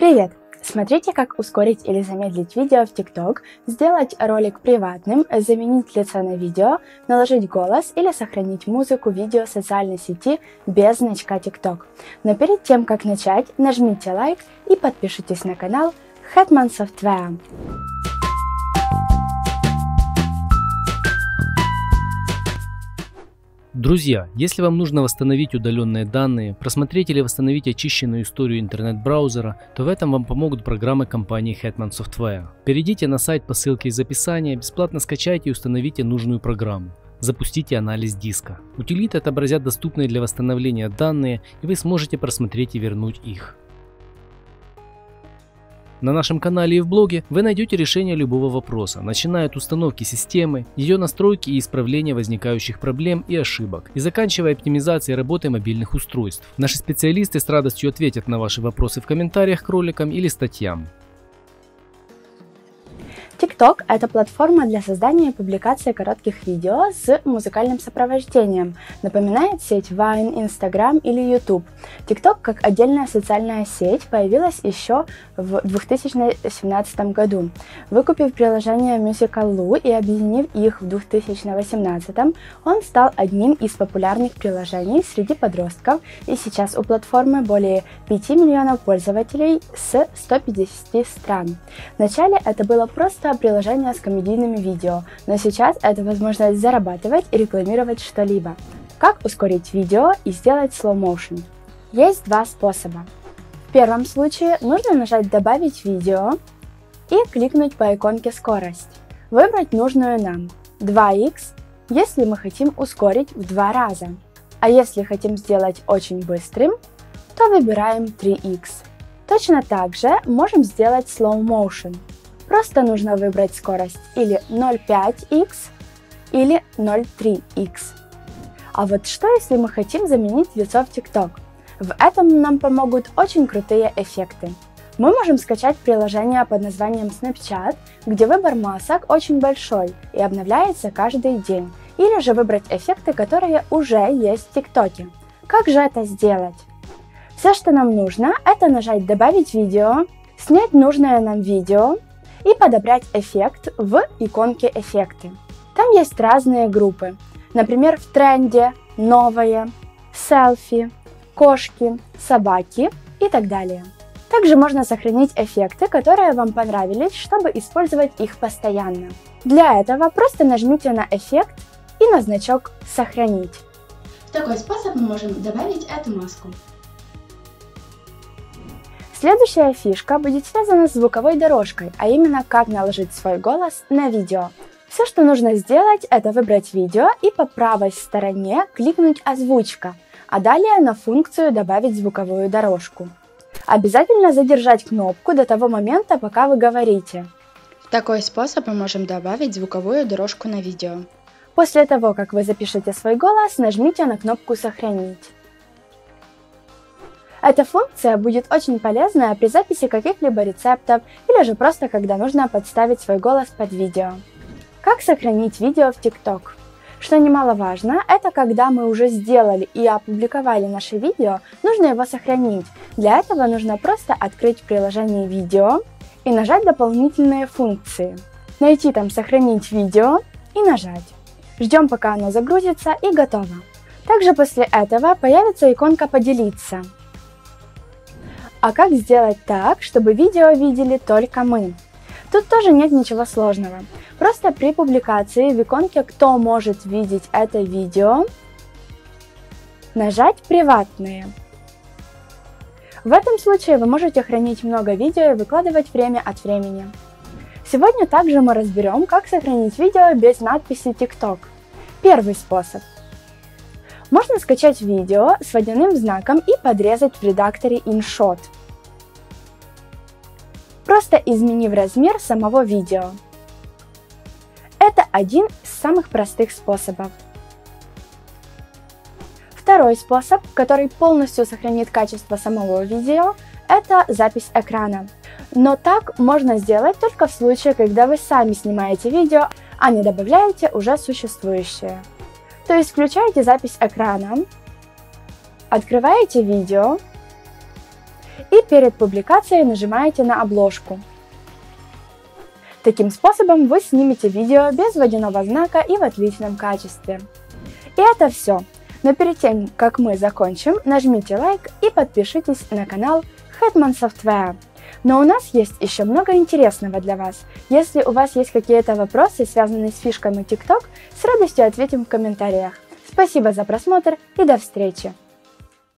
Привет! Смотрите, как ускорить или замедлить видео в TikTok, сделать ролик приватным, заменить лицо на видео, наложить голос или сохранить музыку видео социальной сети без значка TikTok. Но перед тем, как начать, нажмите лайк и подпишитесь на канал Hetman Software. Друзья, если вам нужно восстановить удаленные данные, просмотреть или восстановить очищенную историю интернет-браузера, то в этом вам помогут программы компании Hetman Software. Перейдите на сайт по ссылке из описания, бесплатно скачайте и установите нужную программу. Запустите анализ диска. Утилиты отобразят доступные для восстановления данные, и вы сможете просмотреть и вернуть их. На нашем канале и в блоге вы найдете решение любого вопроса, начиная от установки системы, ее настройки и исправления возникающих проблем и ошибок, и заканчивая оптимизацией работы мобильных устройств. Наши специалисты с радостью ответят на ваши вопросы в комментариях к роликам или статьям. TikTok – это платформа для создания и публикации коротких видео с музыкальным сопровождением, напоминает сеть Вайн, Instagram или YouTube. TikTok как отдельная социальная сеть появилась еще в 2017 году. Выкупив приложение Musical.lu и объединив их в 2018, он стал одним из популярных приложений среди подростков, и сейчас у платформы более 5 миллионов пользователей с 150 стран. Вначале это было просто приложение с комедийными видео, но сейчас это возможность зарабатывать и рекламировать что-либо. Как ускорить видео и сделать slow motion? Есть два способа. В первом случае нужно нажать «Добавить видео» и кликнуть по иконке «Скорость». Выбрать нужную нам 2х, если мы хотим ускорить в 2 раза, а если хотим сделать очень быстрым, то выбираем 3х. Точно так же можем сделать slow motion. Просто нужно выбрать скорость или 0,5х, или 0,3х. А вот что, если мы хотим заменить лицо в TikTok? В этом нам помогут очень крутые эффекты. Мы можем скачать приложение под названием Snapchat, где выбор масок очень большой и обновляется каждый день, или же выбрать эффекты, которые уже есть в TikTok. Как же это сделать? Все, что нам нужно, это нажать «Добавить видео», снять нужное нам видео, и подобрать эффект в иконке «Эффекты». Там есть разные группы, например, в тренде, новое, селфи, кошки, собаки и так далее. Также можно сохранить эффекты, которые вам понравились, чтобы использовать их постоянно. Для этого просто нажмите на эффект и на значок «Сохранить». В такой способ мы можем добавить эту маску. Следующая фишка будет связана с звуковой дорожкой, а именно как наложить свой голос на видео. Все, что нужно сделать, это выбрать видео и по правой стороне кликнуть «Озвучка», а далее на функцию «Добавить звуковую дорожку». Обязательно задержать кнопку до того момента, пока вы говорите. В такой способ мы можем добавить звуковую дорожку на видео. После того, как вы запишете свой голос, нажмите на кнопку «Сохранить». Эта функция будет очень полезна при записи каких-либо рецептов или же просто когда нужно подставить свой голос под видео. Как сохранить видео в TikTok? Что немаловажно, это когда мы уже сделали и опубликовали наше видео, нужно его сохранить. Для этого нужно просто открыть приложение «Видео» и нажать «Дополнительные функции». Найти там «Сохранить видео» и нажать. Ждем, пока оно загрузится, и готово. Также после этого появится иконка «Поделиться». А как сделать так, чтобы видео видели только мы? Тут тоже нет ничего сложного. Просто при публикации в иконке «Кто может видеть это видео» нажать «Приватные». В этом случае вы можете хранить много видео и выкладывать время от времени. Сегодня также мы разберем, как сохранить видео без надписи TikTok. Первый способ. Можно скачать видео с водяным знаком и подрезать в редакторе InShot. Просто изменив размер самого видео. Это один из самых простых способов. Второй способ, который полностью сохранит качество самого видео, это запись экрана. Но так можно сделать только в случае, когда вы сами снимаете видео, а не добавляете уже существующее. То есть включаете запись экрана, открываете видео и перед публикацией нажимаете на обложку. Таким способом вы снимете видео без водяного знака и в отличном качестве. И это все. Но перед тем, как мы закончим, нажмите лайк и подпишитесь на канал Hetman Software. Но у нас есть еще много интересного для вас. Если у вас есть какие-то вопросы, связанные с фишками TikTok, с радостью ответим в комментариях. Спасибо за просмотр и до встречи!